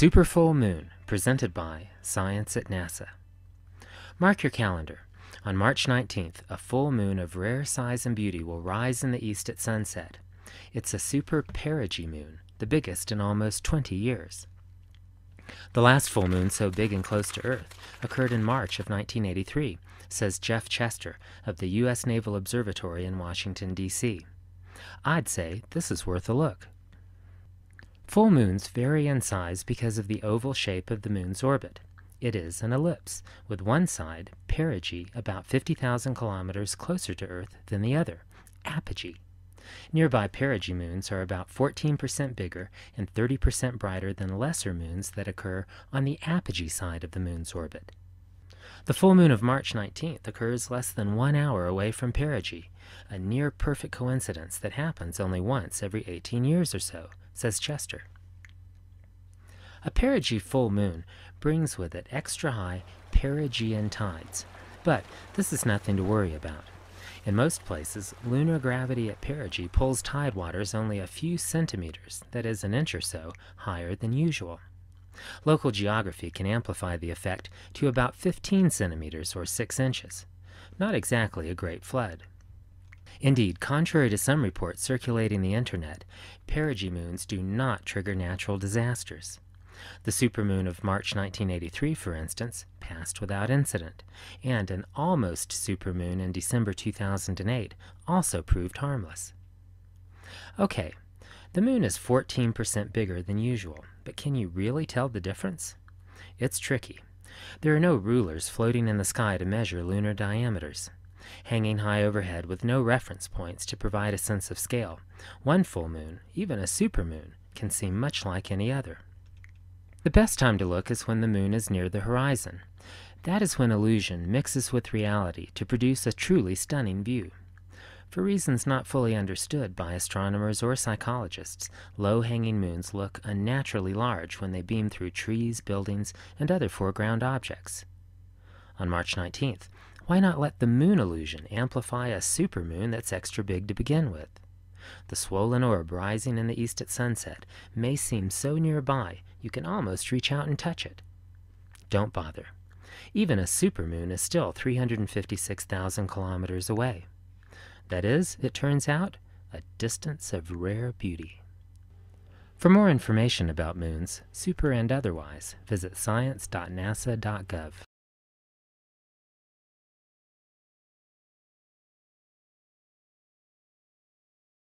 Super Full Moon, presented by Science at NASA. Mark your calendar. On March 19th, a full moon of rare size and beauty will rise in the east at sunset. It's a super perigee moon, the biggest in almost 20 years. The last full moon so big and close to Earth occurred in March of 1983, says Jeff Chester of the US Naval Observatory in Washington, D.C. I'd say this is worth a look. Full moons vary in size because of the oval shape of the moon's orbit. It is an ellipse, with one side, perigee, about 50,000 kilometers closer to Earth than the other, apogee. Nearby perigee moons are about 14% bigger and 30% brighter than lesser moons that occur on the apogee side of the moon's orbit. The full moon of March 19th occurs less than 1 hour away from perigee, a near-perfect coincidence that happens only once every 18 years or so, says Chester. A perigee full moon brings with it extra-high perigean tides, but this is nothing to worry about. In most places, lunar gravity at perigee pulls tide waters only a few centimeters, that is an inch or so, higher than usual. Local geography can amplify the effect to about 15 centimeters or 6 inches. Not exactly a great flood. Indeed, contrary to some reports circulating the internet, perigee moons do not trigger natural disasters. The supermoon of March 1983, for instance, passed without incident, and an almost supermoon in December 2008 also proved harmless. Okay, the moon is 14% bigger than usual, but can you really tell the difference? It's tricky. There are no rulers floating in the sky to measure lunar diameters. Hanging high overhead with no reference points to provide a sense of scale, one full moon, even a supermoon, can seem much like any other. The best time to look is when the moon is near the horizon. That is when illusion mixes with reality to produce a truly stunning view. For reasons not fully understood by astronomers or psychologists, low-hanging moons look unnaturally large when they beam through trees, buildings, and other foreground objects. On March 19th, why not let the moon illusion amplify a supermoon that's extra big to begin with? The swollen orb rising in the east at sunset may seem so nearby you can almost reach out and touch it. Don't bother. Even a supermoon is still 356,000 kilometers away. That is, it turns out, a distance of rare beauty. For more information about moons, super and otherwise, visit science.nasa.gov.